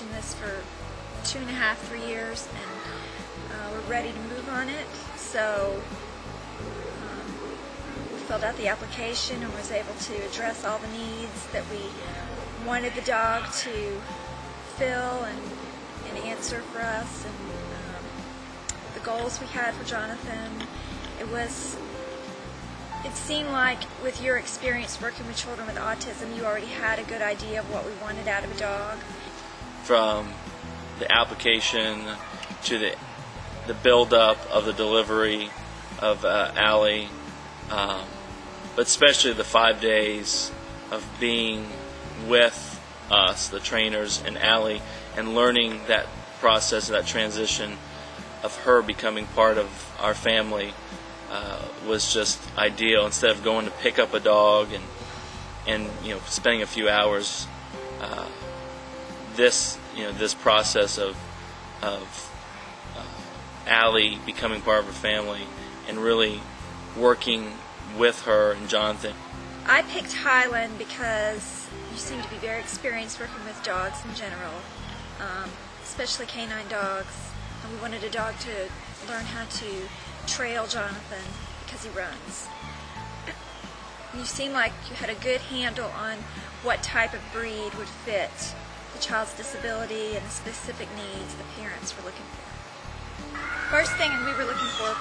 watching this for 2.5–3 years, and we're ready to move on it. So we filled out the application and was able to address all the needs that we wanted the dog to fill and answer for us, and the goals we had for Jonathan. It seemed like with your experience working with children with autism, you already had a good idea of what we wanted out of a dog. From the application to the build-up of the delivery of Allie, but especially the 5 days of being with us, the trainers, and Allie, and learning that process, that transition of her becoming part of our family was just ideal. Instead of going to pick up a dog and you know, spending a few hours, this process of Allie becoming part of her family and really working with her and Jonathan. I picked Highland because you seem to be very experienced working with dogs in general, especially canine dogs. And we wanted a dog to learn how to trail Jonathan because he runs. You seem like you had a good handle on what type of breed would fit the child's disability and the specific needs the parents were looking for. First thing we were looking for,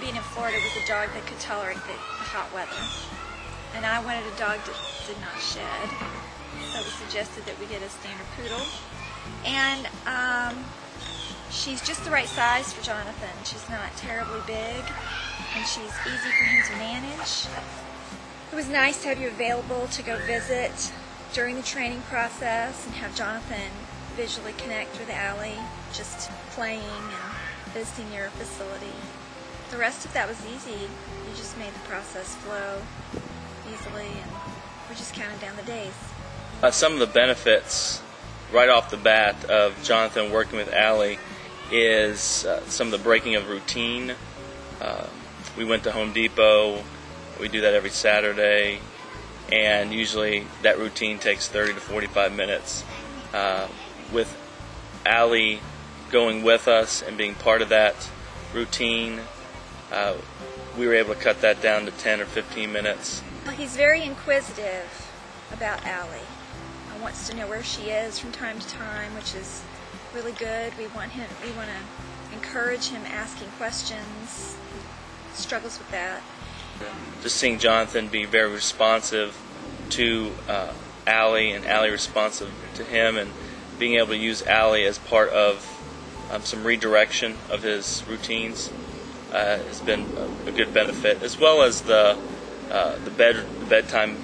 being in Florida, was a dog that could tolerate the hot weather. And I wanted a dog that did not shed, so we suggested that we get a standard poodle. And she's just the right size for Jonathan. She's not terribly big, and she's easy for him to manage. It was nice to have you available to go visit during the training process and have Jonathan visually connect with Allie, just playing and visiting your facility. The rest of that was easy. You just made the process flow easily, and we just counted down the days. Some of the benefits right off the bat of Jonathan working with Allie is some of the breaking of routine. We went to Home Depot. We do that every Saturday, and usually that routine takes 30 to 45 minutes. With Allie going with us and being part of that routine, we were able to cut that down to 10 or 15 minutes. Well, he's very inquisitive about Allie. He wants to know where she is from time to time, which is really good. We want to encourage him asking questions. He struggles with that. Just seeing Jonathan be very responsive to Allie, and Allie responsive to him, and being able to use Allie as part of some redirection of his routines has been a good benefit, as well as the bedtime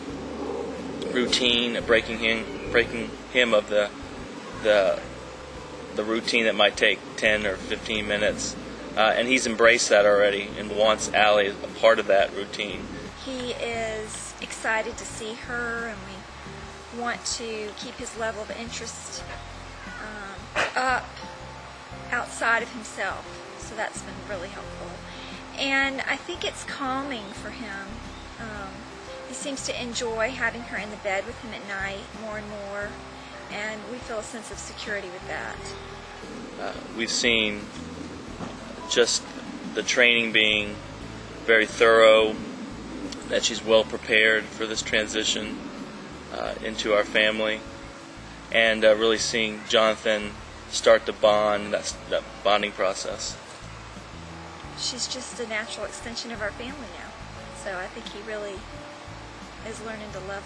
routine, breaking him of the routine that might take 10 or 15 minutes, and he's embraced that already and wants Allie a part of that routine. He is excited to see her, and we want to keep his level of interest up outside of himself, so that's been really helpful. And I think it's calming for him. He seems to enjoy having her in the bed with him at night more and more, and we feel a sense of security with that. We've seen just the training being very thorough, that she's well prepared for this transition into our family, and really seeing Jonathan start to bond, that bonding process. She's just a natural extension of our family now, so I think he really is learning to love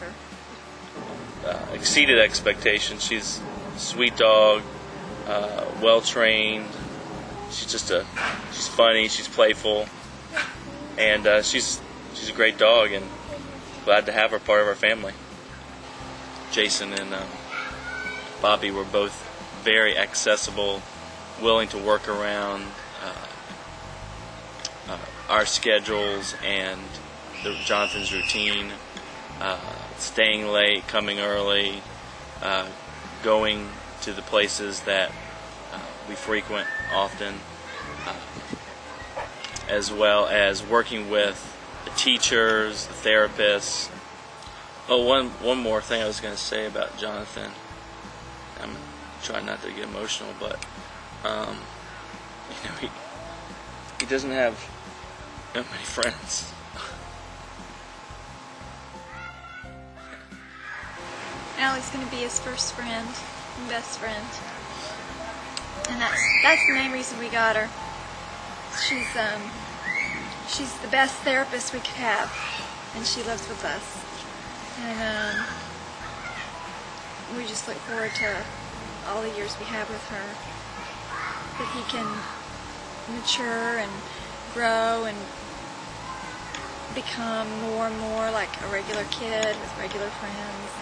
her. Exceeded expectations. She's a sweet dog, well trained. She's funny. She's playful, and she's a great dog, and glad to have her part of our family. Jason and Bobby were both very accessible, willing to work around our schedules and Jonathan's routine. Staying late, coming early, going to the places that we frequent often, as well as working with the teachers, the therapists. Oh, one more thing I was going to say about Jonathan. I'm try not to get emotional, but you know, he doesn't have that many friends. Alex's gonna be his first friend, best friend, and that's the main reason we got her. She's the best therapist we could have, and she lives with us, and we just look forward to all the years we have with her, that he can mature and grow and become more and more like a regular kid with regular friends.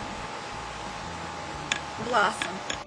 Blossom.